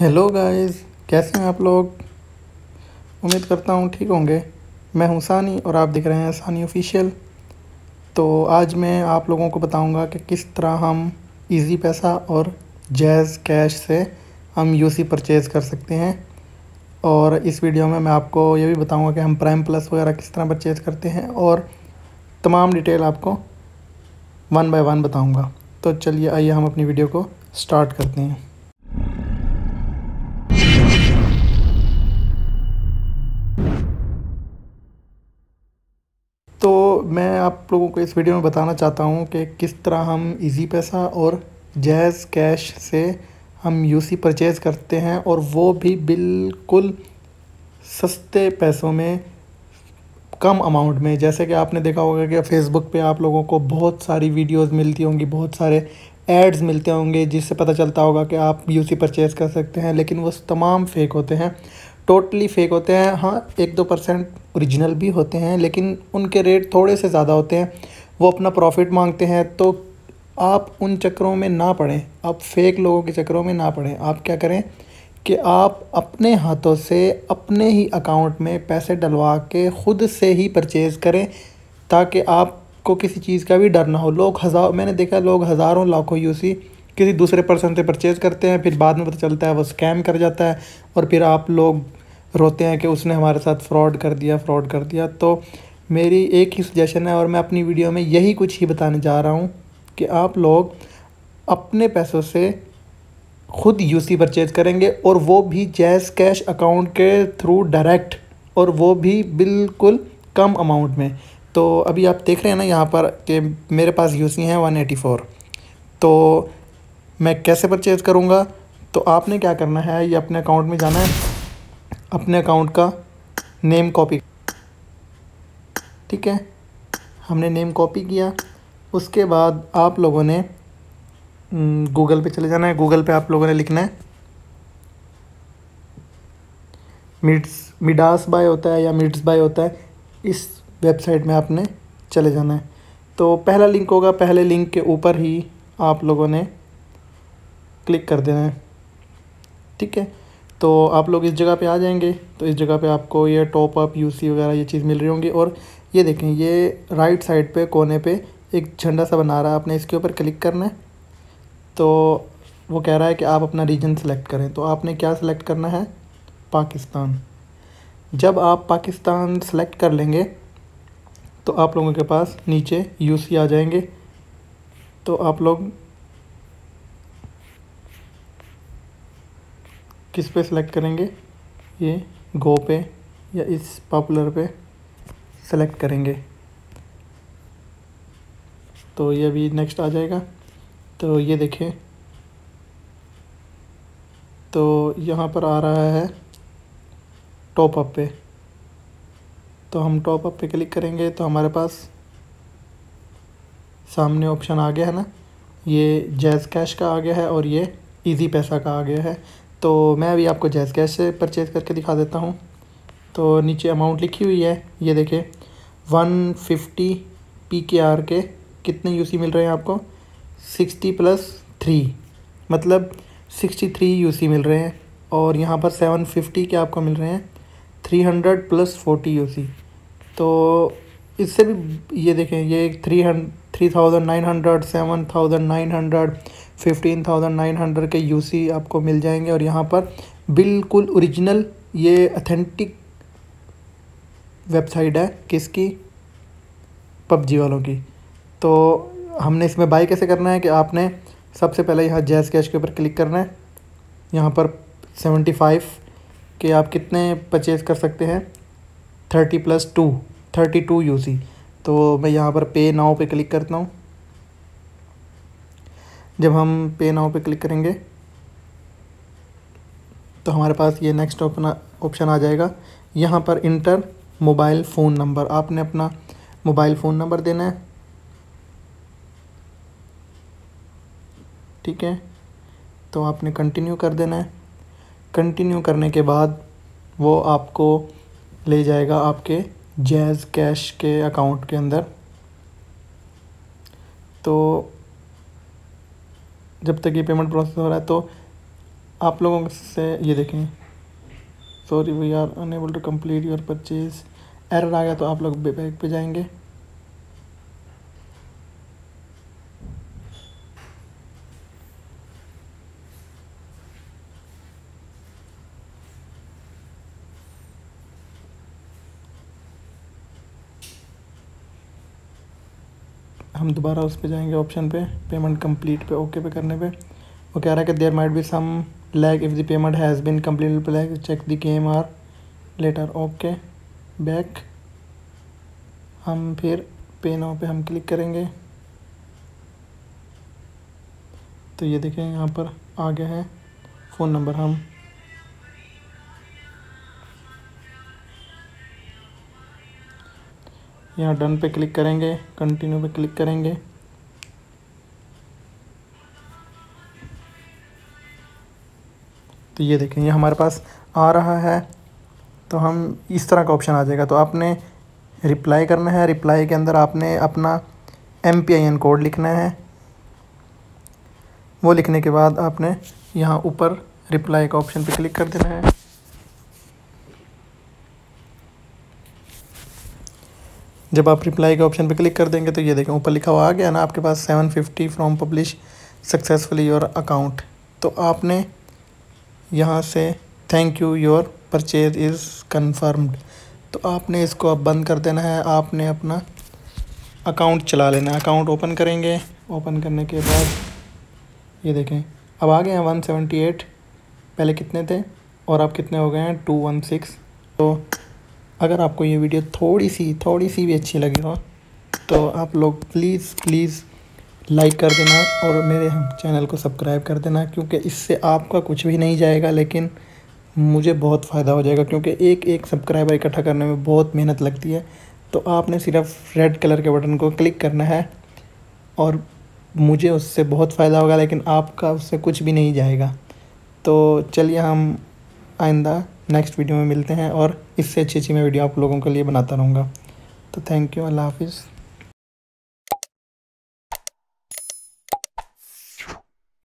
Hello guys, कैसे हैं आप लोग। उम्मीद करता हूं ठीक होंगे। मैं हूं सानी और आप देख रहे हैं सानी ऑफिशियल। तो आज मैं आप लोगों को बताऊंगा कि किस तरह हम इजी पैसा और जैज़ कैश से हम यूसी परचेज़ कर सकते हैं। और इस वीडियो में मैं आपको ये भी बताऊंगा कि हम प्राइम प्लस वगैरह किस तरह परचेज़ करते हैं और तमाम डिटेल आपको वन बाय वन बताऊँगा। तो चलिए आइए हम अपनी वीडियो को स्टार्ट करते हैं। तो मैं आप लोगों को इस वीडियो में बताना चाहता हूं कि किस तरह हम इजी पैसा और जैज़ कैश से हम यूसी परचेज़ करते हैं और वो भी बिल्कुल सस्ते पैसों में, कम अमाउंट में। जैसे कि आपने देखा होगा कि फेसबुक पे आप लोगों को बहुत सारी वीडियोस मिलती होंगी, बहुत सारे एड्स मिलते होंगे जिससे पता चलता होगा कि आप यूसी परचेज़ कर सकते हैं, लेकिन वो तमाम फेक होते हैं, टोटली फेक होते हैं। हाँ, 1-2% ओरिजिनल भी होते हैं, लेकिन उनके रेट थोड़े से ज़्यादा होते हैं। वो अपना प्रॉफिट मांगते हैं। तो आप उन चक्करों में ना पड़ें, आप फेक लोगों के चक्करों में ना पड़ें। आप क्या करें कि आप अपने हाथों से अपने ही अकाउंट में पैसे डलवा के ख़ुद से ही परचेज़ करें, ताकि आपको किसी चीज़ का भी डर ना हो। मैंने देखा लोग हज़ारों लाखों यूसी किसी दूसरे पर्सन से परचेज़ करते हैं, फिर बाद में पता चलता है वो स्कैम कर जाता है और फिर आप लोग रोते हैं कि उसने हमारे साथ फ्रॉड कर दिया। तो मेरी एक ही सजेशन है और मैं अपनी वीडियो में यही कुछ ही बताने जा रहा हूँ कि आप लोग अपने पैसों से ख़ुद यूसी परचेज़ करेंगे और वो भी जैज़ कैश अकाउंट के थ्रू डायरेक्ट, और वो भी बिल्कुल कम अमाउंट में। तो अभी आप देख रहे हैं ना यहाँ पर कि मेरे पास यूसी हैं 184। तो मैं कैसे परचेज़ करूँगा? तो आपने क्या करना है, ये अपने अकाउंट में जाना है, अपने अकाउंट का नेम कॉपी, ठीक है, हमने नेम कॉपी किया। उसके बाद आप लोगों ने गूगल पे चले जाना है। गूगल पे आप लोगों ने लिखना है मिडास बाय होता है या मिड्स बाय होता है, इस वेबसाइट में आपने चले जाना है। तो पहला लिंक होगा, पहले लिंक के ऊपर ही आप लोगों ने क्लिक कर देना है, ठीक है। तो आप लोग इस जगह पे आ जाएंगे। तो इस जगह पे आपको ये टॉप अप यूसी वगैरह ये चीज़ मिल रही होंगी। और ये देखें, ये राइट साइड पे कोने पे एक झंडा सा बना रहा है, आपने इसके ऊपर क्लिक करना है। तो वो कह रहा है कि आप अपना रीजन सेलेक्ट करें। तो आपने क्या सेलेक्ट करना है? पाकिस्तान। जब आप पाकिस्तान सेलेक्ट कर लेंगे तो आप लोगों के पास नीचे यूसी आ जाएंगे। तो आप लोग किस पे सेलेक्ट करेंगे, ये गो पे या इस पॉपुलर पे सेलेक्ट करेंगे। तो ये अभी नेक्स्ट आ जाएगा। तो ये देखें, तो यहाँ पर आ रहा है टॉप अप पे। तो हम टॉप अप पे क्लिक करेंगे। तो हमारे पास सामने ऑप्शन आ गया है ना, ये जैज़ कैश का आ गया है और ये इजी पैसा का आ गया है। तो मैं अभी आपको जैज़ कैश से परचेज़ करके दिखा देता हूँ। तो नीचे अमाउंट लिखी हुई है, ये देखें 150 PKR के कितने यूसी मिल रहे हैं आपको, 60 + 3 मतलब 63 यूसी मिल रहे हैं। और यहाँ पर 750 के आपको मिल रहे हैं 300 + 40 यूसी। तो इससे भी ये देखें, ये 3,900, 7,900, 15,900 के यूसी आपको मिल जाएंगे। और यहाँ पर बिल्कुल ओरिजिनल, ये अथेंटिक वेबसाइट है, किसकी? PUBG वालों की। तो हमने इसमें बाय कैसे करना है कि आपने सबसे पहले यहाँ जैज़ कैश के ऊपर क्लिक करना है। यहाँ पर 75 के आप कितने परचेज़ कर सकते हैं, 30 + 2 32 यूसी। तो मैं यहाँ पर पे नाउ पे क्लिक करता हूँ। जब हम पे नाउ पे क्लिक करेंगे तो हमारे पास ये नेक्स्ट ऑप्शन आ जाएगा। यहाँ पर इंटर मोबाइल फ़ोन नंबर, आपने अपना मोबाइल फ़ोन नंबर देना है, ठीक है। तो आपने कंटिन्यू कर देना है। कंटिन्यू करने के बाद वो आपको ले जाएगा आपके जैज़ कैश के अकाउंट के अंदर। तो जब तक ये पेमेंट प्रोसेस हो रहा है, तो आप लोगों से ये देखें, sorry we are unable to complete your purchase, error आ गया तो आप लोग बैक पे जाएंगे। हम दोबारा उस पे जाएंगे ऑप्शन पे, पेमेंट कंप्लीट पे ओके पे करने पे वो कह रहा है कि there might be some lag if the payment has been completed lag check the KMR letter okay back. हम फिर पे नाउ पे हम क्लिक करेंगे तो ये देखें यहाँ पर आ गया है फ़ोन नंबर। हम यहाँ डन पे क्लिक करेंगे, कंटिन्यू पे क्लिक करेंगे। तो ये देखें ये हमारे पास आ रहा है, तो हम इस तरह का ऑप्शन आ जाएगा। तो आपने रिप्लाई करना है, रिप्लाई के अंदर आपने अपना MPIN कोड लिखना है। वो लिखने के बाद आपने यहाँ ऊपर रिप्लाई का ऑप्शन पे क्लिक कर देना है। जब आप रिप्लाई के ऑप्शन पे क्लिक कर देंगे तो ये देखें ऊपर लिखा हुआ आ गया ना आपके पास 750 from publish successfully your account. तो आपने यहाँ से thank you your purchase is confirmed, तो आपने इसको अब बंद कर देना है। आपने अपना अकाउंट चला लेना है। अकाउंट ओपन करेंगे, ओपन करने के बाद ये देखें अब आ गए हैं 178, पहले कितने थे और आप कितने हो गए हैं 216। तो अगर आपको ये वीडियो थोड़ी सी भी अच्छी लगी हो तो आप लोग प्लीज़ लाइक कर देना और मेरे चैनल को सब्सक्राइब कर देना, क्योंकि इससे आपका कुछ भी नहीं जाएगा लेकिन मुझे बहुत फ़ायदा हो जाएगा, क्योंकि एक सब्सक्राइबर इकट्ठा करने में बहुत मेहनत लगती है। तो आपने सिर्फ रेड कलर के बटन को क्लिक करना है और मुझे उससे बहुत फ़ायदा होगा, लेकिन आपका उससे कुछ भी नहीं जाएगा। तो चलिए हम आइंदा नेक्स्ट वीडियो में मिलते हैं और इससे अच्छी मैं वीडियो आप लोगों के लिए बनाता रहूँगा। तो थैंक यू, अल्लाह हाफिज़।